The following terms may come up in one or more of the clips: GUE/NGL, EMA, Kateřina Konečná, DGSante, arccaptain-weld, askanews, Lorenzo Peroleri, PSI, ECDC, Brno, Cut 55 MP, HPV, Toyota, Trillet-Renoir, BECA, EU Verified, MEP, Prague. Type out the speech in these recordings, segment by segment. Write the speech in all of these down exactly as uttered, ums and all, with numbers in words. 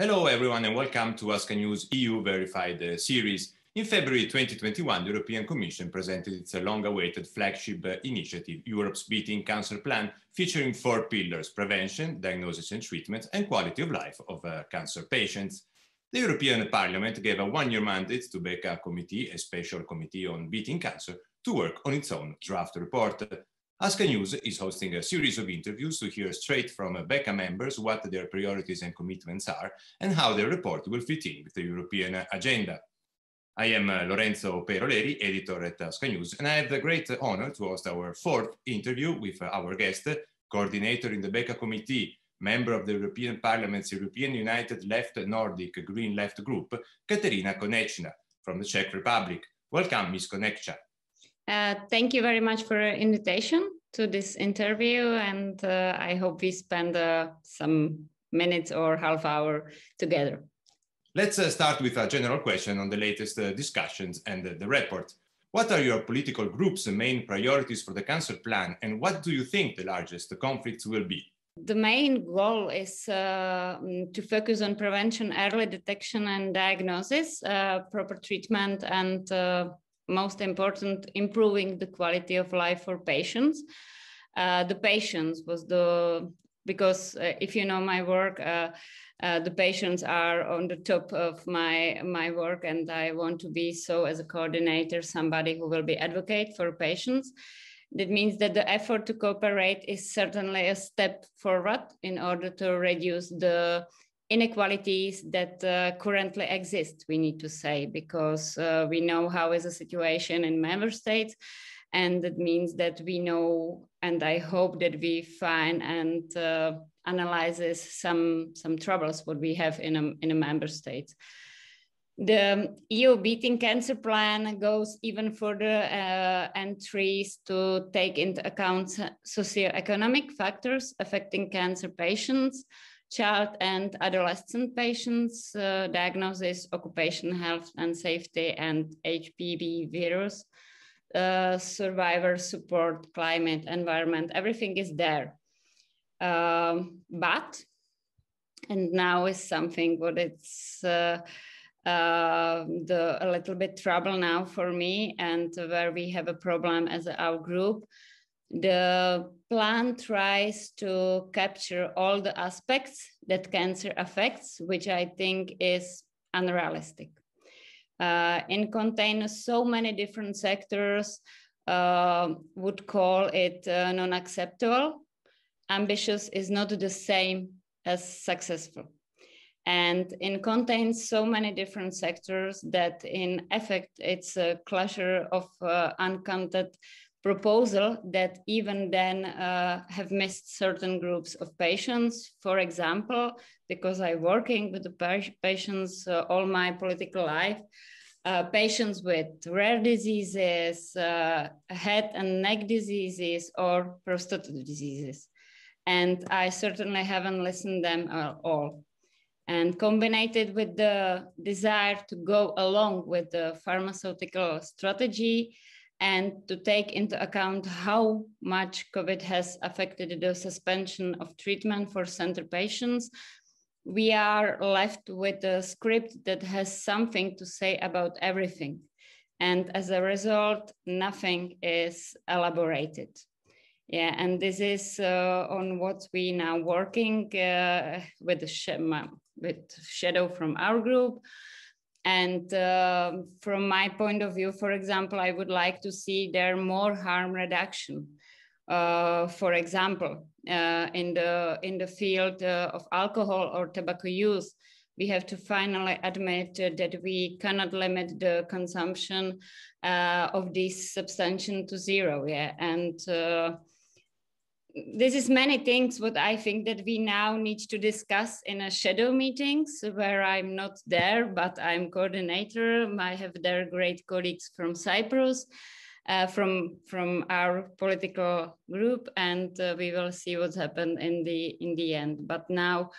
Hello everyone and welcome to askanews E U Verified uh, series. In February twenty twenty-one, the European Commission presented its long-awaited flagship uh, initiative, Europe's Beating Cancer Plan, featuring four pillars: prevention, diagnosis and treatment, and quality of life of uh, cancer patients. The European Parliament gave a one-year mandate to BECA committee, a special committee on beating cancer, to work on its own draft report. askanews is hosting a series of interviews to hear straight from BECA members what their priorities and commitments are and how their report will fit in with the European agenda. I am Lorenzo Peroleri, editor at askanews, and I have the great honor to host our fourth interview with our guest, coordinator in the BECA committee, member of the European Parliament's European United Left Nordic Green Left Group, Kateřina Konečná from the Czech Republic. Welcome, Miz Konečná. Uh, thank you very much for your invitation to this interview, and uh, I hope we spend uh, some minutes or half hour together. Let's uh, start with a general question on the latest uh, discussions and uh, the report. What are your political group's main priorities for the cancer plan, and what do you think the largest conflicts will be? The main goal is uh, to focus on prevention, early detection and diagnosis, uh, proper treatment, and uh, most important, improving the quality of life for patients. Uh, the patients was the, because uh, if you know my work, uh, uh, the patients are on the top of my, my work, and I want to be so as a coordinator, somebody who will be advocate for patients. That means that the effort to cooperate is certainly a step forward in order to reduce the inequalities that uh, currently exist, we need to say, because uh, we know how is the situation in member states, and that means that we know, and I hope that we find and uh, analyzes some some troubles what we have in a, in a member state. The E U Beating Cancer Plan goes even further uh, and tries to take into account socioeconomic factors affecting cancer patients, child and adolescent patients, uh, diagnosis, occupational health and safety, and H P V virus, uh, survivor support, climate, environment, everything is there. Um, but, and now is something what it's, uh, Uh, the, a little bit trouble now for me, and where we have a problem as our group. The plan tries to capture all the aspects that cancer affects, which I think is unrealistic. Uh, it contains so many different sectors, uh, would call it uh, non-acceptable. Ambitious is not the same as successful. And it contains so many different sectors that in effect, it's a cluster of uh, uncounted proposals that even then uh, have missed certain groups of patients. For example, because I'm working with the patients uh, all my political life, uh, patients with rare diseases, uh, head and neck diseases, or prostate diseases. And I certainly haven't listened to them at all. And combined it with the desire to go along with the pharmaceutical strategy and to take into account how much COVID has affected the suspension of treatment for cancer patients, we are left with a script that has something to say about everything. And as a result, nothing is elaborated. Yeah, and this is uh, on what we now working uh, with the schema. With shadow from our group. And uh, from my point of view, for example, I would like to see there more harm reduction. Uh, for example, uh, in, the, in the field uh, of alcohol or tobacco use, we have to finally admit uh, that we cannot limit the consumption uh, of this substance to zero. Yeah, and uh, this is many things what I think that we now need to discuss in a shadow meetings where I'm not there, but I'm coordinator. I have their great colleagues from Cyprus, uh, from, from our political group, and uh, we will see what's happened in the, in the end. But now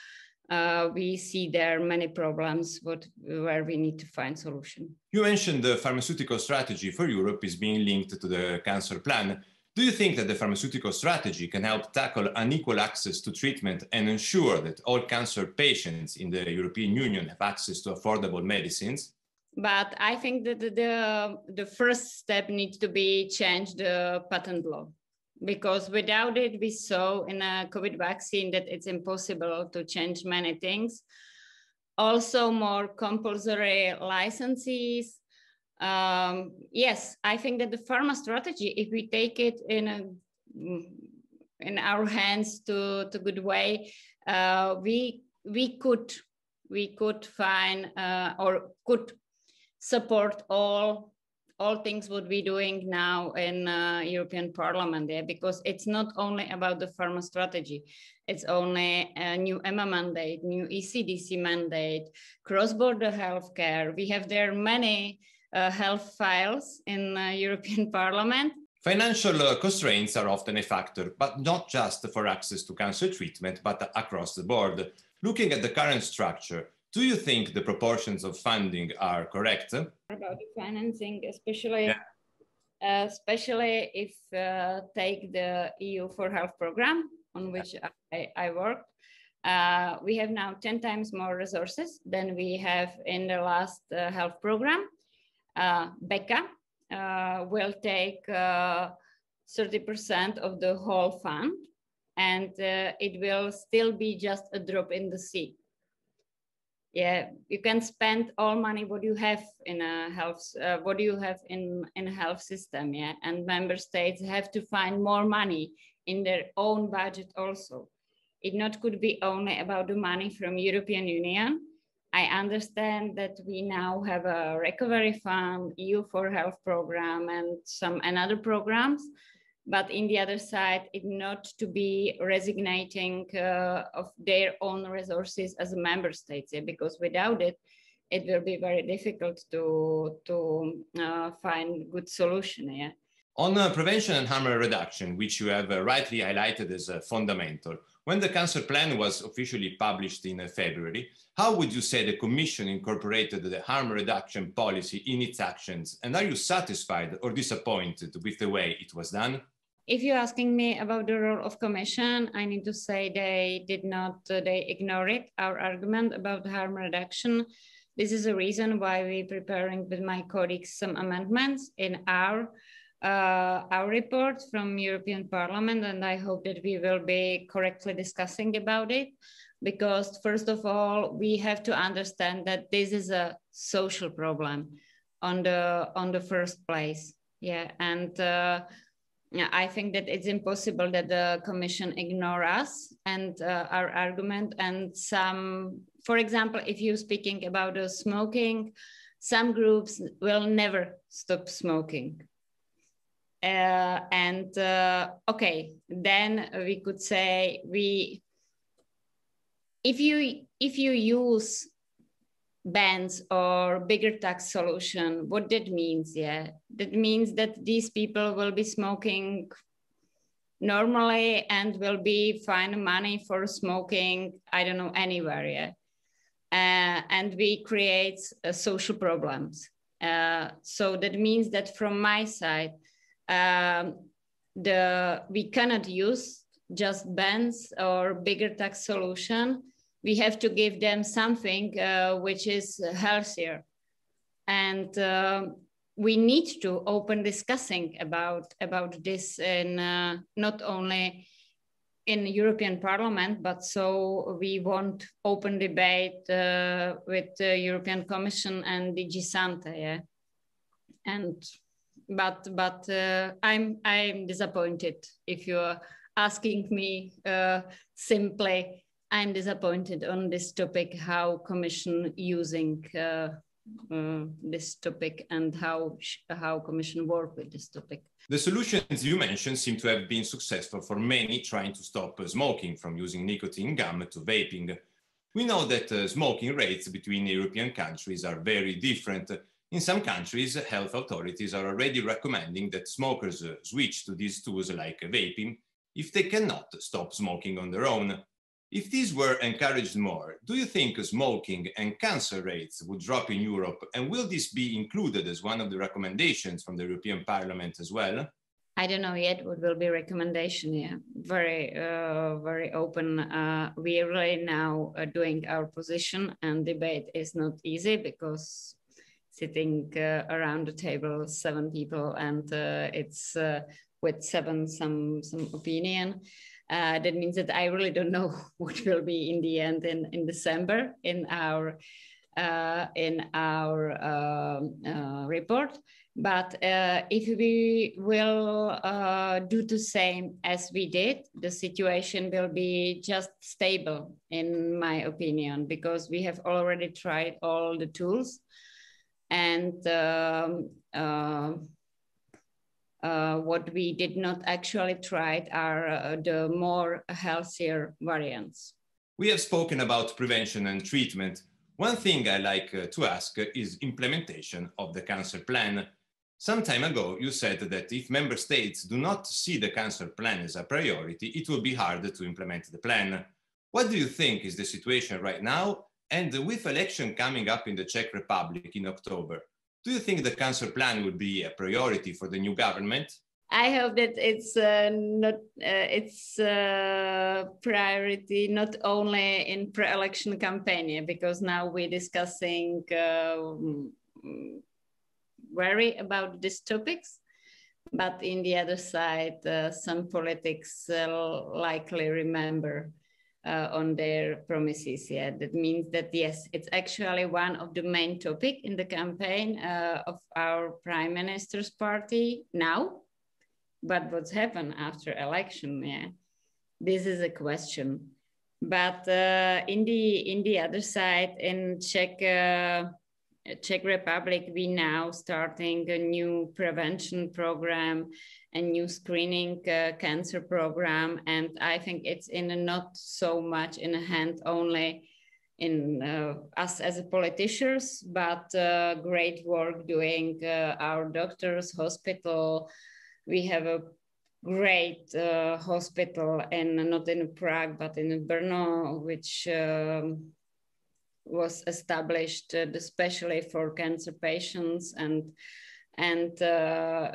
uh, we see there are many problems what, where we need to find solution. You mentioned the pharmaceutical strategy for Europe is being linked to the cancer plan. Do you think that the pharmaceutical strategy can help tackle unequal access to treatment and ensure that all cancer patients in the European Union have access to affordable medicines? But I think that the, the, the first step needs to be change the patent law, because without it, we saw in a COVID vaccine that it's impossible to change many things. Also more compulsory licenses. Um, yes, I think that the pharma strategy, if we take it in a, in our hands to to good way, uh, we we could we could find uh, or could support all all things what we're doing now in uh, European Parliament there, yeah? Because it's not only about the pharma strategy, it's only a new E M A mandate, new E C D C mandate, cross-border healthcare. We have there many. Uh, health files in the uh, European Parliament. Financial uh, constraints are often a factor, but not just for access to cancer treatment, but uh, across the board. Looking at the current structure, do you think the proportions of funding are correct? About the financing, especially, yeah. uh, especially if uh, take the E U four Health program on which yeah. I, I worked. Uh, we have now ten times more resources than we have in the last uh, health program. Uh, BECA uh, will take uh, thirty percent of the whole fund, and uh, it will still be just a drop in the sea. Yeah, you can spend all money what you have in a health, uh, what you have in in a health system. Yeah, and member states have to find more money in their own budget also. It not could be only about the money from European Union. I understand that we now have a recovery fund, E U four Health program, and some another programs, but in the other side, it not to be resignating uh, of their own resources as a member state, yeah? Because without it, it will be very difficult to, to uh, find good solution. Yeah? On uh, prevention and harm reduction, which you have uh, rightly highlighted as a fundamental, when the cancer plan was officially published in February, how would you say the Commission incorporated the harm reduction policy in its actions? And are you satisfied or disappointed with the way it was done? If you're asking me about the role of Commission, I need to say they did not, uh, they ignored it, our argument about harm reduction. This is the reason why we're preparing with my colleagues some amendments in our Uh, our report from European Parliament, and I hope that we will be correctly discussing about it, because first of all, we have to understand that this is a social problem on the on the first place. Yeah, and uh, I think that it's impossible that the Commission ignore us and uh, our argument and some, for example, if you're speaking about uh, smoking, some groups will never stop smoking. Uh, and uh, okay, then we could say we, if you if you use bans or bigger tax solution, what that means, yeah, that means that these people will be smoking normally and will be fine money for smoking, I don't know, anywhere, yeah, uh, and we create uh, social problems. Uh, so that means that from my side. Um, the, we cannot use just bans or bigger tax solution. We have to give them something uh, which is healthier. And uh, we need to open discussing about, about this in, uh, not only in the European Parliament, but so we want open debate uh, with the European Commission and DGSante, yeah? And But but uh, I'm I'm disappointed. If you're asking me uh, simply, I'm disappointed on this topic. How Commission using uh, uh, this topic and how how Commission work with this topic. The solutions you mentioned seem to have been successful for many trying to stop smoking, from using nicotine gum to vaping. We know that uh, smoking rates between European countries are very different. In some countries, health authorities are already recommending that smokers switch to these tools like vaping if they cannot stop smoking on their own. If these were encouraged more, do you think smoking and cancer rates would drop in Europe? And will this be included as one of the recommendations from the European Parliament as well? I don't know yet what will be recommendation. Yeah, very, uh, very open. Uh, we are really now uh, doing our position, and debate is not easy because sitting uh, around the table, seven people, and uh, it's uh, with seven some some opinion. Uh, that means that I really don't know what will be in the end in in December in our uh, in our uh, uh, report. But uh, if we will uh, do the same as we did, the situation will be just stable, in my opinion, because we have already tried all the tools, and um, uh, uh, what we did not actually try are uh, the more healthier variants. We have spoken about prevention and treatment. One thing I like uh, to ask is implementation of the cancer plan. Some time ago, you said that if member states do not see the cancer plan as a priority, it will be hard to implement the plan. What do you think is the situation right now? And with election coming up in the Czech Republic in October, do you think the cancer plan would be a priority for the new government? I hope that it's uh, not uh, it's uh, priority not only in pre-election campaign, because now we're discussing Uh, worry about these topics, but in the other side, uh, some politics uh, likely remember uh, on their promises. Yeah, that means that yes, it's actually one of the main topic in the campaign uh, of our prime minister's party now. But what's happened after election? Yeah, this is a question. But uh, in the in the other side, in Czech. Uh, Czech Republic, we now starting a new prevention program, a new screening uh, cancer program, and I think it's in a not so much in a hand only in uh, us as a politicians, but uh, great work doing uh, our doctors, hospital. We have a great uh, hospital, and not in Prague but in Brno, which Um, was established uh, especially for cancer patients, and and uh,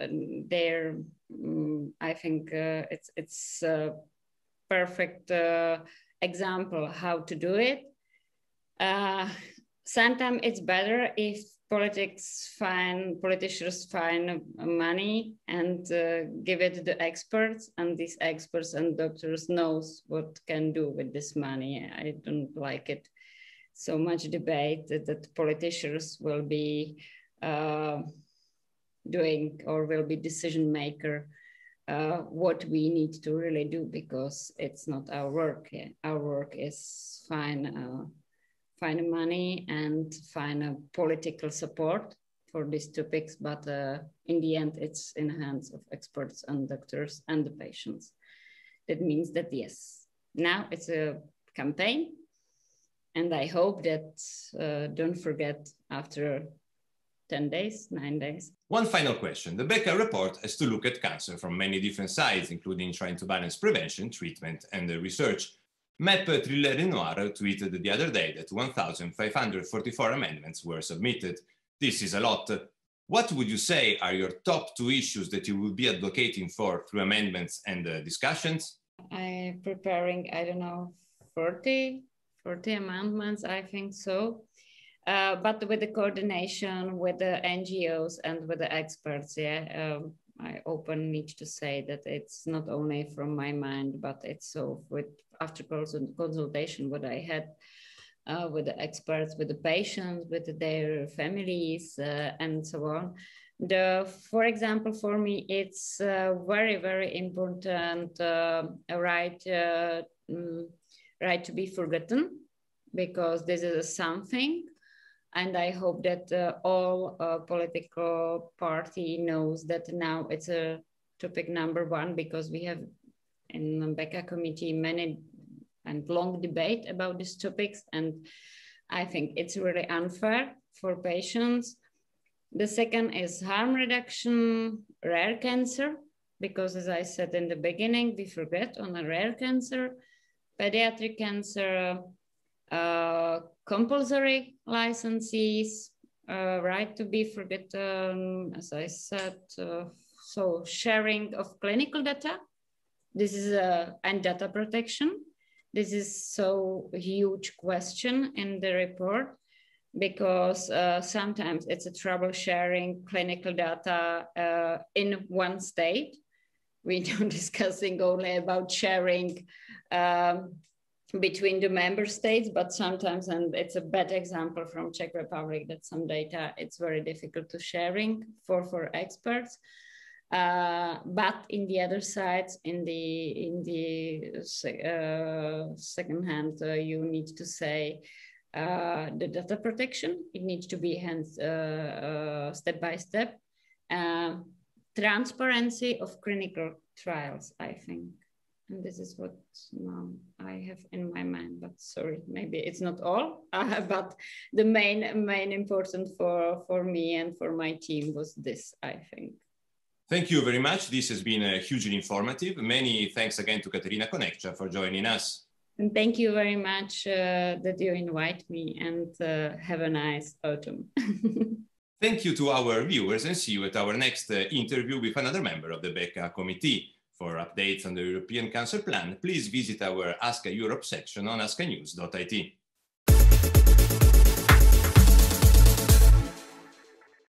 there um, I think uh, it's it's a perfect uh, example how to do it. Uh, sometimes it's better if politics find politicians find money and uh, give it to the experts, and these experts and doctors knows what can do with this money. I don't like it so much debate that, that politicians will be uh, doing or will be decision maker uh, what we need to really do, because it's not our work. Yeah. Our work is find uh, find money and find a political support for these topics, but uh, in the end it's in the hands of experts and doctors and the patients. That means that yes, now it's a campaign. And I hope that, uh, don't forget, after ten days, nine days. One final question. The BECA report has to look at cancer from many different sides, including trying to balance prevention, treatment, and research. M E P Trillet-Renoir tweeted the other day that one thousand five hundred forty-four amendments were submitted. This is a lot. What would you say are your top two issues that you will be advocating for through amendments and uh, discussions? I'm preparing, I don't know, forty? forty amendments, I think so. Uh, but with the coordination with the N G Os and with the experts, yeah, um, I open need to say that it's not only from my mind, but it's so with after consultation what I had uh, with the experts, with the patients, with their families, uh, and so on. The, for example, for me, it's uh, very, very important uh, right uh, um, right to be forgotten, because this is something, and I hope that uh, all uh, political party knows that now it's a topic number one, because we have in the BECA committee many and long debate about these topics, and I think it's really unfair for patients. The second is harm reduction, rare cancer, because as I said in the beginning, we forget on a rare cancer, pediatric cancer, uh, compulsory licenses, uh, right to be forgotten, as I said, uh, so sharing of clinical data. This is a, and data protection. This is so huge question in the report, because uh, sometimes it's a trouble sharing clinical data uh, in one state. We don't discussing only about sharing um, between the member states, but sometimes, and it's a bad example from Czech Republic, that some data, it's very difficult to sharing for, for experts. Uh, but in the other side, in the, in the uh, second hand, uh, you need to say uh, the data protection, it needs to be hands, uh, uh, step by step. Uh, transparency of clinical trials, I think. And this is what um, I have in my mind, but sorry, maybe it's not all, uh, but the main, main important for, for me and for my team was this, I think. Thank you very much. This has been uh, hugely informative. Many thanks again to Kateřina Konečná for joining us. And thank you very much uh, that you invite me, and uh, have a nice autumn. Thank you to our viewers, and see you at our next uh, interview with another member of the BECA committee. For updates on the European Cancer Plan, please visit our Ask Europe section on askanews dot I T.